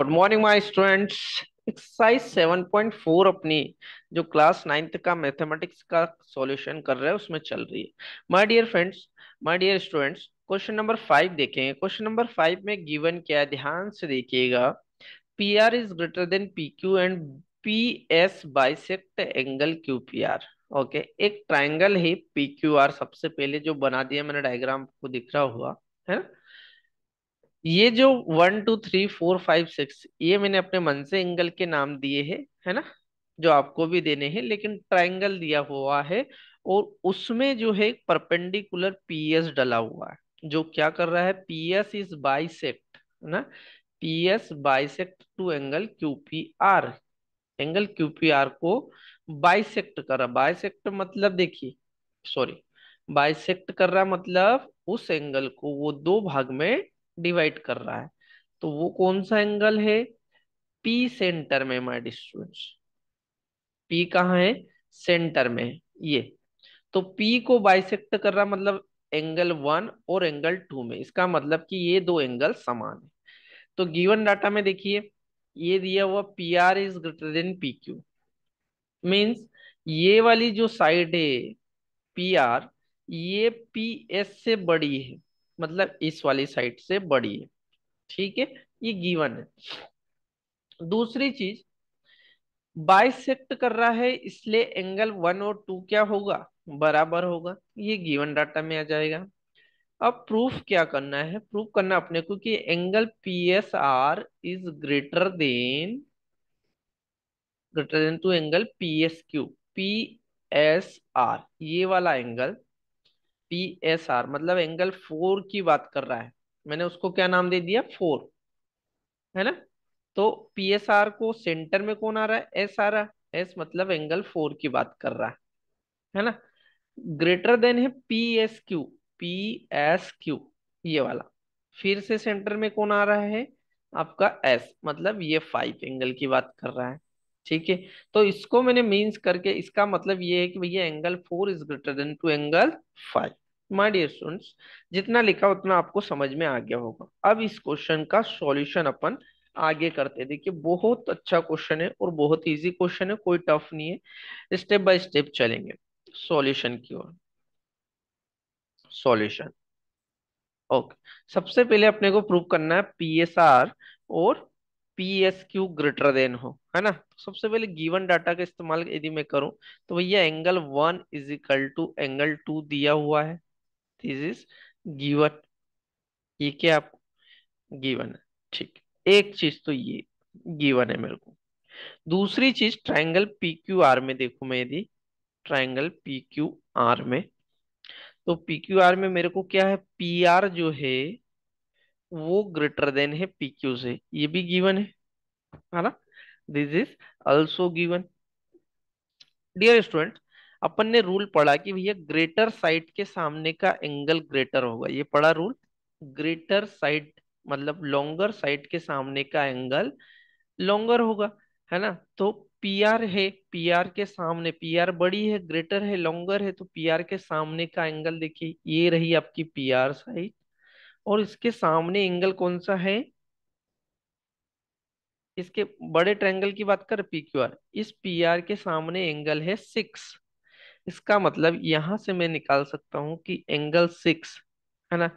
Good morning my students. Exercise 7.4 अपनी जो class 9th का मैथमेटिक्स का सॉल्यूशन कर रहे हैं उसमें चल रही है। My dear friends, my dear students, question number 5 देखेंगे। क्वेश्चन नंबर 5 में गिवन क्या है, ध्यान से देखिएगा। P R is greater than P Q and P S bisect angle Q P R. Okay, एक ट्राइंगल ही पी क्यू आर सबसे पहले जो बना दिया मैंने, डायग्राम को दिख रहा हुआ है। ये जो 1 2 3 4 5 6 ये मैंने अपने मन से एंगल के नाम दिए हैं, है ना, जो आपको भी देने हैं, लेकिन ट्रायंगल दिया हुआ है और उसमें जो है परपेंडिकुलर पीएस डला हुआ है, जो क्या कर रहा है, पीएस इज बाइसेक्ट, है ना, PS bisect to angle QPR. Angle QPR को बाइसेक्ट कर रहा, बाइसेक्ट मतलब देखिए, सॉरी, बाइसेक्ट कर रहा मतलब उस एंगल को वो दो भाग में डिवाइड कर रहा है। तो वो कौन सा एंगल है, पी सेंटर में। माय स्टूडेंट्स, पी कहाँ है, सेंटर में। ये तो पी को बाइसेक्ट कर रहा मतलब एंगल 1 और एंगल 2 में, इसका मतलब कि ये दो एंगल समान है। तो गिवन डाटा में देखिए, ये दिया हुआ P R is greater than P Q, means ये वाली जो साइड है पी आर, ये पी एस से बड़ी है, मतलब इस वाली साइड से बड़ी है। ठीक है, ये गिवन है। दूसरी चीज, बाइसेक्ट कर रहा है इसलिए एंगल 1 और 2 क्या होगा, बराबर होगा। ये गिवन डाटा में आ जाएगा। अब प्रूफ क्या करना है, प्रूफ करना अपने को कि angle PSR is greater than to angle PSQ। PSR ये वाला एंगल PSR मतलब एंगल 4 की बात कर रहा है, मैंने उसको क्या नाम दे दिया, 4, है ना। तो PSR को सेंटर में कौन आ रहा है, S आ रहा है, S मतलब एंगल 4 की बात कर रहा है ना। ग्रेटर देन है PSQ, PSQ ये वाला, फिर से सेंटर में कौन आ रहा है आपका S, मतलब ये 5 एंगल की बात कर रहा है। ठीक है, तो इसको मैंने मींस करके, इसका मतलब ये है कि भैया angle 4 is greater than to angle 5। My dear students, जितना लिखा उतना आपको समझ में आ गया होगा। अब इस क्वेश्चन का सॉल्यूशन अपन आगे करते हैं। देखिए, बहुत अच्छा क्वेश्चन है और बहुत इजी क्वेश्चन है, कोई टफ नहीं है। स्टेप बाय स्टेप चलेंगे सॉल्यूशन की ओर। सॉल्यूशन, ओके, सबसे पहले अपने को प्रूव करना है PSR और PSQ ग्रेटर देन हो, है ना। सबसे पहले गिवन डाटा का इस्तेमाल यदि मैं करूं तो भैया angle 1 is equal to angle 2 दिया हुआ है, दिस इज गिवन। ये क्या आपको गिवन है, ठीक। एक चीज तो ये गिवन है मेरे को। दूसरी चीज, ट्रायंगल PQR में देखो, मैं यदि ट्रायंगल PQR में, तो PQR में मेरे को क्या है, PR जो है वो ग्रेटर देन है PQ से, ये भी गिवन है ना, this is also given. Dear student, अपन ने रूल पढ़ा कि भैया ग्रेटर साइड के सामने का एंगल ग्रेटर होगा, ये पढ़ा रूल। ग्रेटर साइड मतलब लॉन्गर साइड के सामने का एंगल लॉन्गर होगा, है ना। तो PR है, PR के सामने, PR बड़ी है, ग्रेटर है, लॉन्गर है, तो PR के सामने का एंगल देखिए, ये रही आपकी PR साइड, और इसके सामने एंगल कौन सा है, इसके बड़े ट्रायंगल की बात कर PQR, इस PR के सामने एंगल है 6। इसका मतलब यहां से मैं निकाल सकता हूं कि एंगल 6, है ना,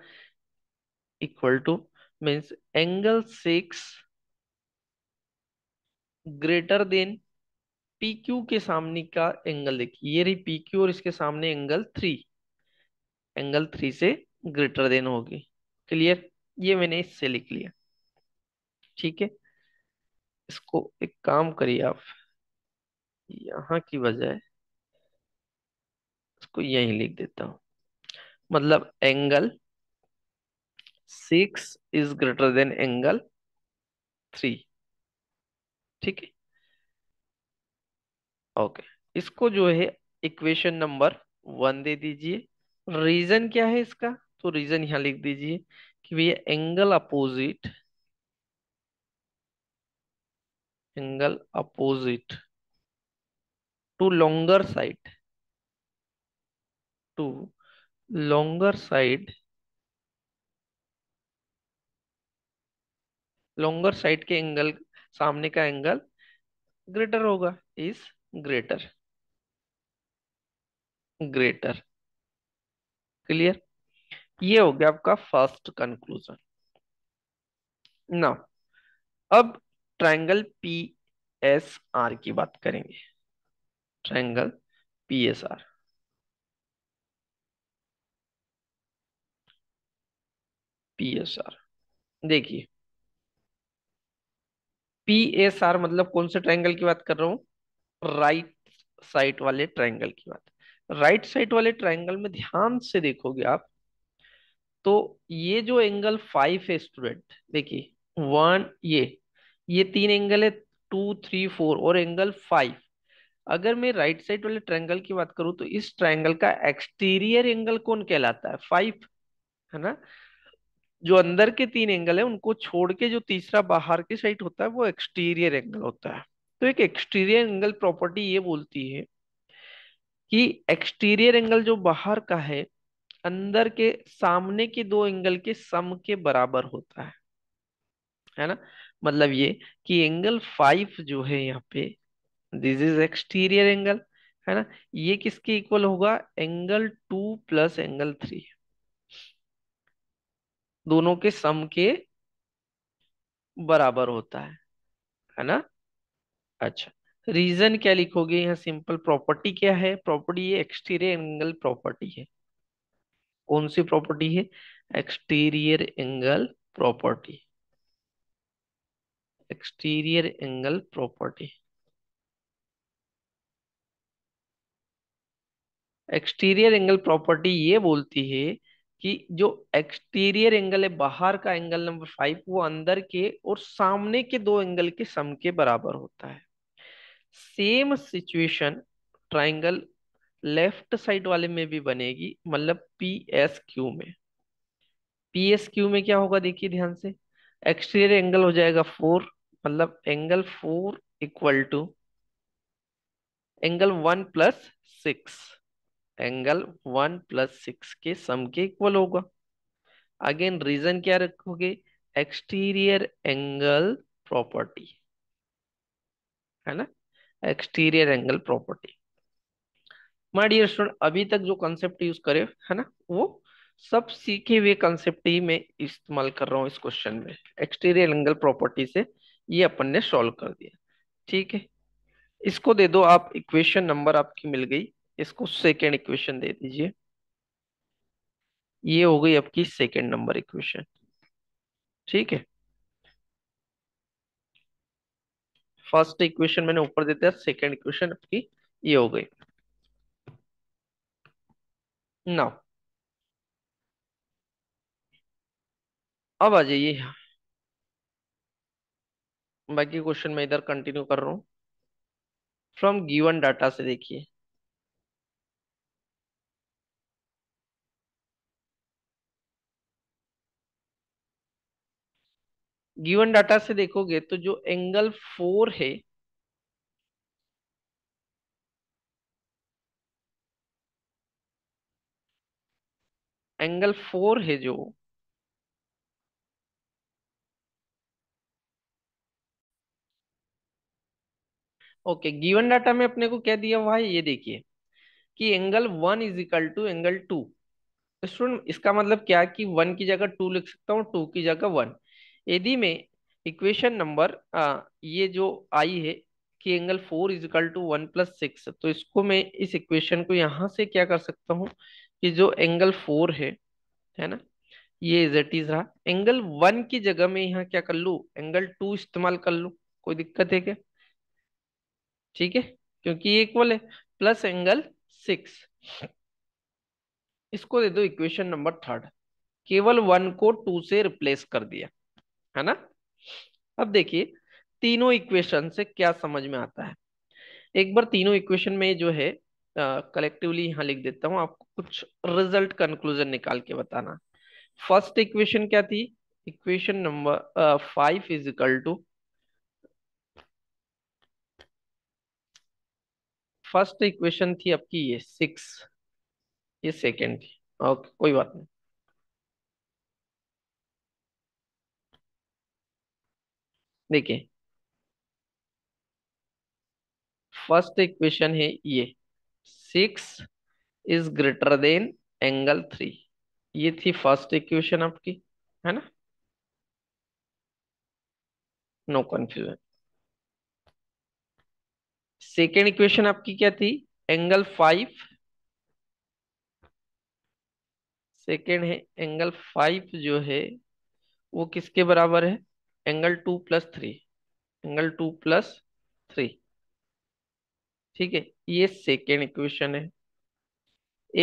equal to means angle 6 greater than PQ के सामने का एंगल, देखिए ये रही PQ और इसके सामने एंगल 3, एंगल 3 से ग्रेटर देन होगी। क्लियर, ये मैंने इससे लिख लिया। ठीक है, इसको एक काम करिए आप, यहाँ की बजाय इसको यहीं लिख देता हूं, मतलब angle 6 is greater than angle 3। ठीक है, ओके, इसको जो है इक्वेशन नंबर 1 दे दीजिए। रीजन क्या है इसका, तो रीजन यहां लिख दीजिए कि भैया angle opposite to longer side longer side के एंगल, सामने का एंगल ग्रेटर होगा, इज ग्रेटर, ग्रेटर। क्लियर, ये हो गया आपका फर्स्ट कंक्लूजन। नाउ अब ट्रायंगल पी एस आर की बात करेंगे। Triangle P S R, P S R, देखिए पी एस आर मतलब कौन से ट्रायंगल की बात कर रहा हूं, राइट साइड वाले ट्रायंगल की बात। राइट साइड वाले ट्रायंगल में ध्यान से देखोगे आप तो ये जो एंगल 5 है स्टूडेंट, देखिए 1, ये 3 एंगल है 2, 3, 4 और एंगल 5। अगर मैं राइट साइड वाले ट्रायंगल की बात करूं तो इस ट्रायंगल का एक्सटीरियर एंगल कौन कहलाता है, 5 है ना। जो अंदर के 3 एंगल है उनको छोड़ के जो तीसरा बाहर की साइड होता है वो एक्सटीरियर एंगल होता है। तो एक एक्सटीरियर एंगल प्रॉपर्टी ये बोलती है कि एक्सटीरियर एंगल जो बाहर का है अंदर के सामने के 2 एंगल के सम के बराबर होता है ना। मतलब ये कि एंगल 5 जो है यहाँ पे, दिस इज एक्सटीरियर एंगल है ना, ये किसके इक्वल होगा, एंगल 2 प्लस एंगल 3, दोनों के सम के बराबर होता है ना। अच्छा, रीजन क्या लिखोगे यहाँ, सिंपल प्रॉपर्टी क्या है, प्रॉपर्टी ये एक्सटीरियर एंगल प्रॉपर्टी है। कौन सी प्रॉपर्टी है, exterior angle property, exterior angle property. Exterior angle property ये बोलती है कि जो एक्सटीरियर एंगल है बाहर का एंगल नंबर 5 वो अंदर के और सामने के 2 एंगल के सम के बराबर होता है। Same situation triangle left side वाले में भी बनेगी, मतलब पीएसक्यू में। पीएसक्यू में क्या होगा, देखिए ध्यान से, एक्सटीरियर एंगल हो जाएगा 4, मतलब angle 4 equal to angle 1 plus 6, angle 1 plus 6 के सम के इक्वल होगा। अगेन रीजन क्या रखोगे, एक्सटीरियर एंगल प्रॉपर्टी है ना, exterior angle property. My dear student, अभी तक जो कॉन्सेप्ट यूज करे है ना वो सब सीखे हुए कॉन्सेप्ट ही मैं इस्तेमाल कर रहा हूँ इस क्वेश्चन में। एक्सटीरियर एंगल प्रॉपर्टी से ये अपन ने सॉल्व कर दिया, ठीक है। इसको दे दो आप, इक्वेशन नंबर आपकी मिल गई, इसको सेकेंड इक्वेशन दे दीजिए। ये हो गई आपकी सेकेंड नंबर इक्वेशन, ठीक है। फर्स्ट इक्वेशन मैंने ऊपर देते हैं, सेकेंड इक्वेशन आपकी ये हो गई। नाउ अब आ जाइए, बाकी क्वेश्चन मैं इधर कंटिन्यू कर रहा हूं। फ्रॉम गिवन डाटा से देखिए, गिवन डाटा से देखोगे तो जो एंगल 4 है, एंगल 4 है जो, ओके, गिवन डाटा में अपने को क्या दिया हुआ है ये देखिए, कि angle 1 is equal to angle 2। Student इसका मतलब क्या, कि 1 की जगह 2 लिख सकता हूँ, 2 की जगह 1। यदि मैं इक्वेशन नंबर ये जो आई है कि angle 4 is equal to 1 plus 6, तो इसको मैं इस इक्वेशन को यहाँ से क्या कर सकता हूँ कि जो एंगल 4 है ना, ये इज इट इज रहा, एंगल 1 की जगह में यहाँ क्या कर लूँ, एंगल 2 इस्तेमाल कर लूँ, कोई दिक्कत है क्या, ठीक है, क्योंकि ये इक्वल है, प्लस एंगल 6। इसको दे दो इक्वेशन नंबर 3, केवल 1 को 2 से रिप्लेस कर दिया है ना। अब देखिए तीनों इक्वेशन से क्या समझ में आता है, एक बार तीनों इक्वेशन में जो है कलेक्टिवली यहाँ लिख देता हूँ, आपको कुछ रिजल्ट कंक्लूजन निकाल के बताना। फर्स्ट इक्वेशन क्या थी, equation number 5 is equal to, first equation थी आपकी ये 6, ये सेकेंड थी, ओके कोई बात नहीं। देखिए फर्स्ट इक्वेशन है ये 6 इज ग्रेटर देन एंगल 3। ये थी फर्स्ट इक्वेशन आपकी, है ना, नो कंफ्यूजन। सेकेंड इक्वेशन आपकी क्या थी, एंगल 5, सेकेंड है एंगल 5 जो है वो किसके बराबर है, एंगल 2 प्लस 3, एंगल 2 प्लस 3, ठीक है, ये सेकेंड इक्वेशन है।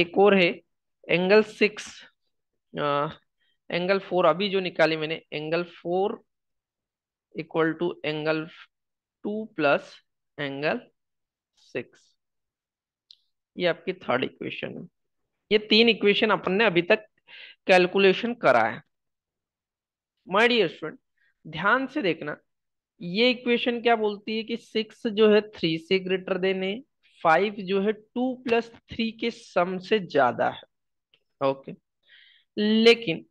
एक और है एंगल 6, एंगल 4 अभी जो निकाली मैंने, angle 4 equal to angle 2 plus angle 6, ये आपकी थर्ड इक्वेशन है। ये तीन इक्वेशन अपन ने अभी तक कैलकुलेशन करा है। माय डियर स्टूडेंट ध्यान से देखना, ये इक्वेशन क्या बोलती है कि 6 जो है 3 से ग्रेटर देन है, 5 जो है 2 प्लस 3 के सम से ज्यादा है, ओके। लेकिन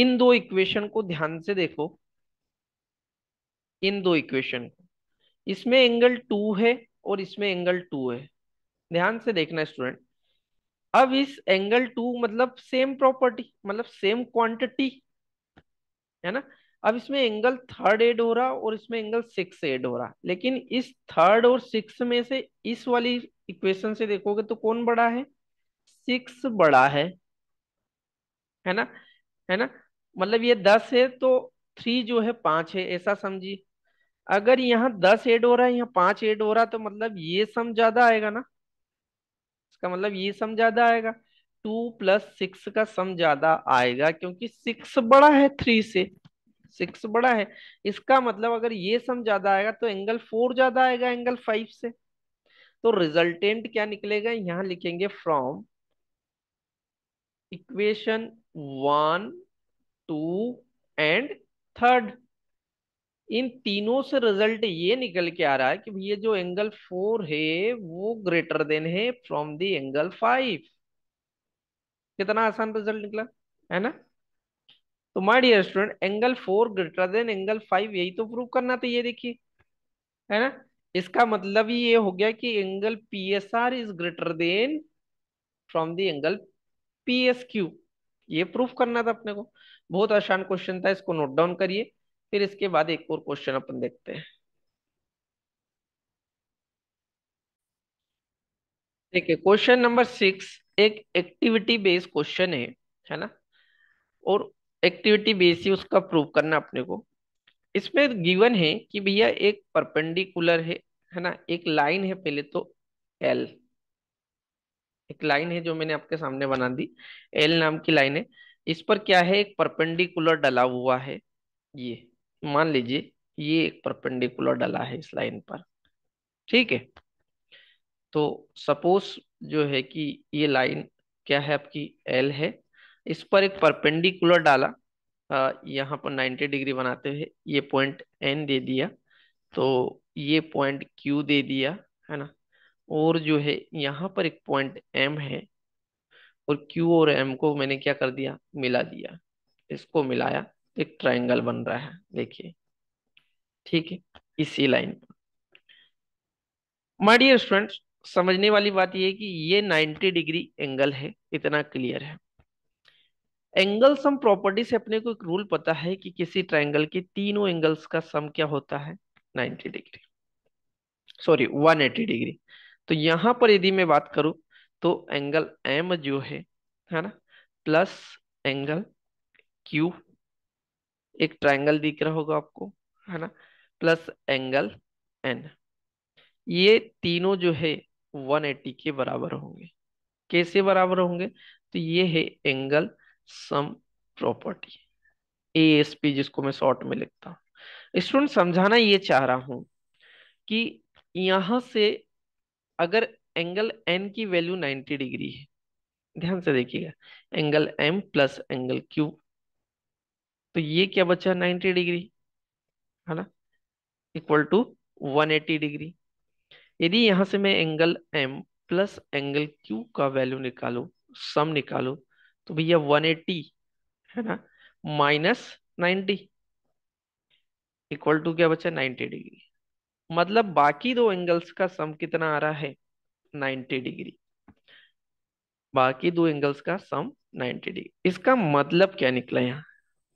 इन दो इक्वेशन को ध्यान से देखो, इन दो इक्वेशन को, इसमें एंगल 2 है और इसमें एंगल 2 है। ध्यान से देखना स्टूडेंट, अब इस एंगल 2 मतलब सेम प्रॉपर्टी, मतलब सेम क्वांटिटी है ना, अब इसमें एंगल 3 ऐड हो रहा और इसमें एंगल 6 ऐड हो रहा, लेकिन इस 3 और 6 में से इस वाली इक्वेशन से देखोगे तो कौन बड़ा है, 6 बड़ा है ना, है ना, मतलब ये 10 है तो 3 जो है 5 है, ऐसा समझिए। अगर यहाँ 10 ऐड हो रहा है, यहाँ 5 ऐड हो रहा, तो मतलब ये सम ज्यादा आएगा ना, इसका मतलब ये सम ज्यादा आएगा, 2 प्लस 6 का सम ज्यादा आएगा, क्योंकि 6 बड़ा है 3 से, 6 बड़ा है, इसका मतलब अगर ये सम ज्यादा आएगा तो एंगल 4 ज्यादा आएगा एंगल 5 से। तो रिजल्टेंट क्या निकलेगा, यहाँ लिखेंगे फ्रॉम इक्वेशन 1, 2 एंड 3, इन तीनों से रिजल्ट ये निकल के आ रहा है कि भैया जो एंगल 4 है वो ग्रेटर देन है फ्रॉम द एंगल 5। कितना आसान रिजल्ट निकला है ना। तो my dear student angle 4 greater than angle 5, यही तो प्रूव करना था, ये देखिए है ना। इसका मतलब ही ये हो गया कि angle PSR is greater than from the angle PSQ, ये प्रूफ करना था अपने को। बहुत आसान क्वेश्चन था, इसको नोट डाउन करिए, फिर इसके बाद एक और क्वेश्चन अपन देखते हैं। देखिए क्वेश्चन नंबर 6 एक एक्टिविटी बेस्ड क्वेश्चन है ना, और एक्टिविटी बेस ही उसका प्रूव करना अपने को। इसमें गिवन है कि भैया एक परपेंडिकुलर है ना, एक लाइन है, पहले तो L एक लाइन है जो मैंने आपके सामने बना दी, L नाम की लाइन है। इस पर क्या है, एक परपेंडिकुलर डला हुआ है, ये मान लीजिए ये एक परपेंडिकुलर डला है इस लाइन पर, ठीक है। तो सपोज जो है कि ये लाइन क्या है आपकी L है, इस पर एक परपेंडिकुलर डाला, यहाँ पर 90 डिग्री बनाते हुए, ये पॉइंट N दे दिया, तो ये पॉइंट Q दे दिया है ना, और जो है यहाँ पर एक पॉइंट M है, और Q और M को मैंने क्या कर दिया, मिला दिया, इसको मिलाया, एक ट्रायंगल बन रहा है देखिए, ठीक है, इसी लाइन पर। माय डियर स्टूडेंट्स समझने वाली बात यह है कि ये 90 डिग्री एंगल है, इतना क्लियर है। एंगल सम प्रॉपर्टी से अपने को एक रूल पता है कि किसी ट्रायंगल के तीनों एंगल्स का सम क्या होता है, 180 डिग्री। तो यहां पर यदि मैं बात करूं तो एंगल एम जो है ना, प्लस एंगल क्यू, एक ट्रायंगल दिख रहा होगा आपको है ना, प्लस एंगल एन, ये तीनों जो है 180 के बराबर होंगे। कैसे बराबर होंगे, तो ये है एंगल सम प्रॉपर्टी, ASP जिसको मैं शॉर्ट में लिखता हूँ। स्टूडेंट समझाना ये चाह रहा हूँ कि यहाँ से अगर एंगल एन की वैल्यू 90 डिग्री है, ध्यान से देखिएगा, angle M plus angle Q, तो ये क्या बचा 90 डिग्री है ना, इक्वल टू 180 डिग्री। यदि यहाँ से मैं angle M plus angle Q का वैल्यू निकालू, सम निकालू, तो भैया 180 है ना माइनस 90, इक्वल टू क्या बच्चा 90 डिग्री, मतलब बाकी दो एंगल्स का सम कितना आ रहा है 90 डिग्री, बाकी दो एंगल्स का सम 90 डिग्री। इसका मतलब क्या निकला यहाँ,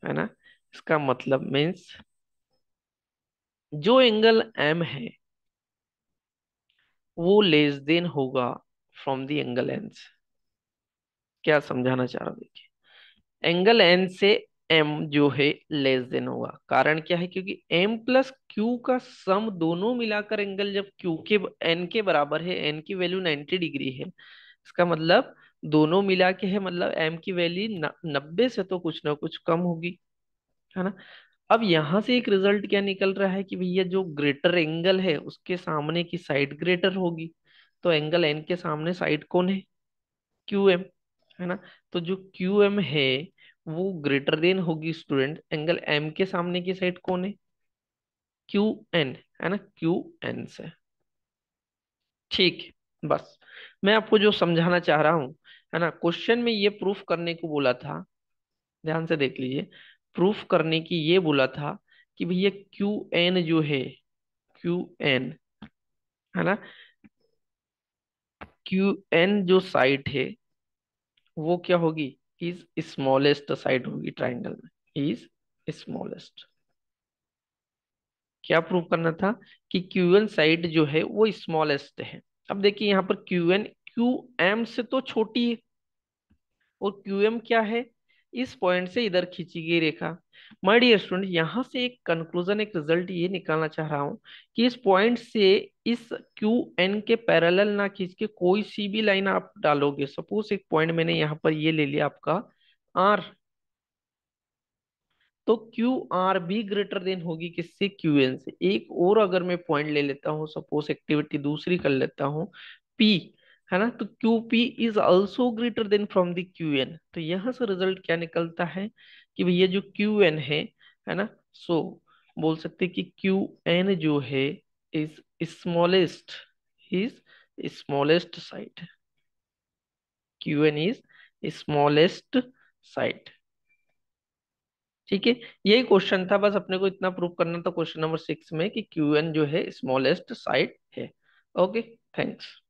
है ना, इसका मतलब मीन्स जो एंगल m है वो लेस देन होगा फ्रॉम द एंगल n से। क्या समझाना चाह रहा हूं, देखिए एंगल n से m जो है लेस देन होगा। कारण क्या है, क्योंकि m प्लस q का सम दोनों मिलाकर एंगल जब q के n के बराबर है, n की वैल्यू 90 डिग्री है, इसका मतलब दोनों मिला के है, मतलब m की वैल्यू 90 से तो कुछ ना कुछ कम होगी, है ना। अब यहाँ से एक रिजल्ट क्या निकल रहा है कि भैया जो ग्रेटर एंगल है उसके सामने की साइड ग्रेटर होगी, तो एंगल n के सामने साइड कौन है qm, है ना। तो जो qm है वो ग्रेटर देन होगी स्टूडेंट एंगल m के सामने की साइड कौन है qn, है ना, qn से। ठीक, बस मैं आपको जो समझाना चाह रहा हूँ, है ना, क्वेश्चन में ये प्रूफ करने को बोला था, ध्यान से देख लीजिए, प्रूफ करने की ये बोला था कि भैया qn जो है qn, है ना, qn जो साइड है वो क्या होगी, इज स्मॉलेस्ट साइड होगी ट्राइंगल में, इज स्मॉलेस्ट। क्या प्रूफ करना था कि qn साइड जो है वो स्मॉलेस्ट है। अब देखिए यहाँ पर qn qm से तो छोटी है, और qm क्या है, इस पॉइंट से इधर खींची गई रेखा। माय डियर स्टूडेंट, यहाँ से एक कंक्लूजन, एक रिजल्ट ये निकालना चाह रहा हूँ कि इस पॉइंट से इस qn के पैरेलल ना खींच के कोई सी भी लाइन आप डालोगे। सपोज एक पॉइंट मैंने यहाँ पर ये ले लिया आपका r, तो QR भी ग्रेटर देन होगी किससे, QN से। एक और अगर मैं पॉइंट ले लेता हूँ, सपोज एक्टिविटी दूसरी कर लेता हूँ P, है ना, तो QP is also greater than from the QN। तो यहाँ से रिजल्ट क्या निकलता है कि भैया जो QN है ना, सो बोल सकते हैं कि QN जो है is smallest, is smallest side, QN is smallest side. ठीक है, यही क्वेश्चन था, बस अपने को इतना प्रूव करना था क्वेश्चन नंबर 6 में कि QN जो है स्मॉलेस्ट साइड है। Okay, thanks.